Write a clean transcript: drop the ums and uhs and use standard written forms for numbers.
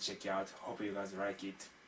check it out. Hope you guys like it.